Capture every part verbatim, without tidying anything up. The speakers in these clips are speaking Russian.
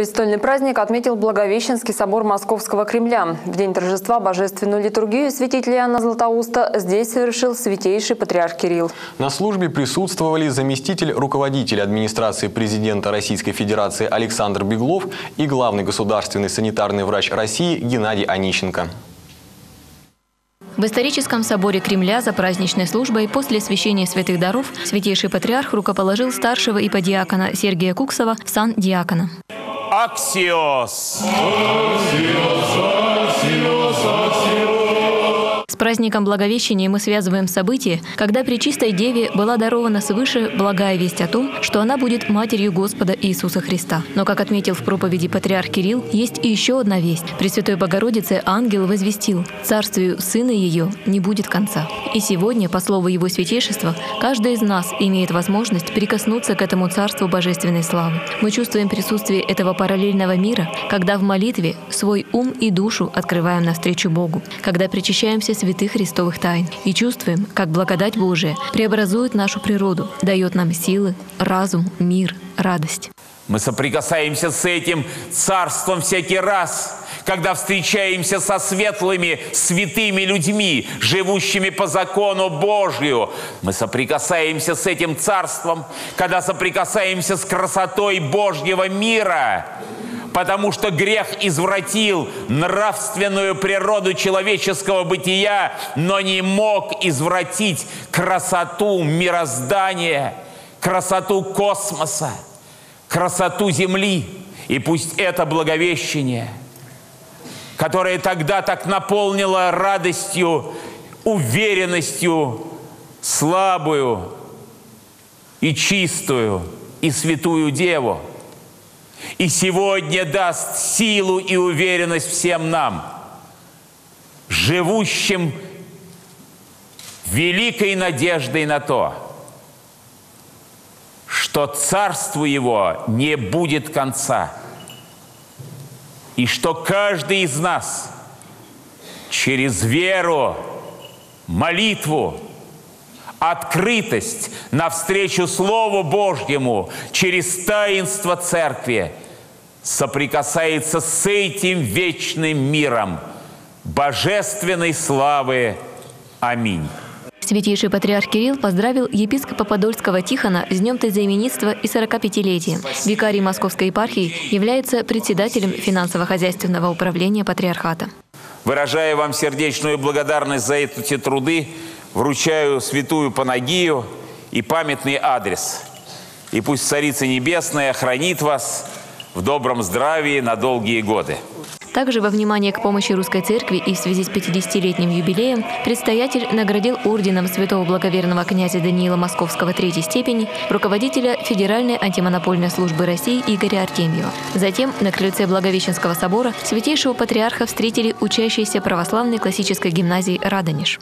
Престольный праздник отметил Благовещенский собор Московского Кремля. В день торжества божественную литургию святителя Иоанна Златоуста здесь совершил святейший патриарх Кирилл. На службе присутствовали заместитель руководителя администрации президента Российской Федерации Александр Беглов и главный государственный санитарный врач России Геннадий Онищенко. В историческом соборе Кремля за праздничной службой после священия святых даров святейший патриарх рукоположил старшего ипподиакона Сергия Куксова в сан диакона. Аксиос! С праздником Благовещения мы связываем событие, когда Пречистой Деве была дарована свыше благая весть о том, что она будет матерью Господа Иисуса Христа. Но, как отметил в проповеди патриарх Кирилл, есть и еще одна весть. При Святой Богородице ангел возвестил: «Царствию Сына ее не будет конца». И сегодня, по слову Его Святейшества, каждый из нас имеет возможность прикоснуться к этому царству божественной славы. Мы чувствуем присутствие этого параллельного мира, когда в молитве свой ум и душу открываем навстречу Богу, когда причащаемся святых христовых тайн и чувствуем, как благодать Божия преобразует нашу природу, дает нам силы, разум, мир, радость. Мы соприкасаемся с этим царством всякий раз, когда встречаемся со светлыми, святыми людьми, живущими по закону Божию. Мы соприкасаемся с этим царством, когда соприкасаемся с красотой Божьего мира, потому что грех извратил нравственную природу человеческого бытия, но не мог извратить красоту мироздания, красоту космоса, красоту земли. И пусть это Благовещение, которое тогда так наполнило радостью, уверенностью слабую и чистую и святую Деву, и сегодня даст силу и уверенность всем нам, живущим великой надеждой на то, что царству Его не будет конца, и что каждый из нас через веру, молитву, открытость навстречу Слову Божьему через таинство Церкви соприкасается с этим вечным миром божественной славы. Аминь. Святейший патриарх Кирилл поздравил епископа Подольского Тихона с днем тезаименитства и сорокапятилетия. Викарий Московской епархии является председателем финансово-хозяйственного управления патриархата. Выражаю вам сердечную благодарность за эти труды, вручаю святую Панагию и памятный адрес. И пусть Царица Небесная хранит вас в добром здравии на долгие годы. Также во внимание к помощи Русской Церкви и в связи с пятидесятилетним юбилеем предстоятель наградил орденом святого благоверного князя Даниила Московского третьей степени руководителя Федеральной антимонопольной службы России Игоря Артемьева. Затем на крыльце Благовещенского собора святейшего патриарха встретили учащиеся православной классической гимназии «Радонеж».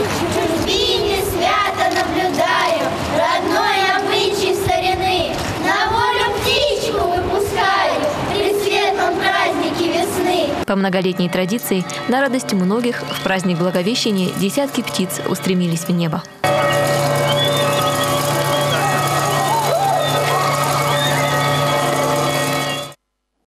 По многолетней традиции, на радость многих, в праздник Благовещения десятки птиц устремились в небо.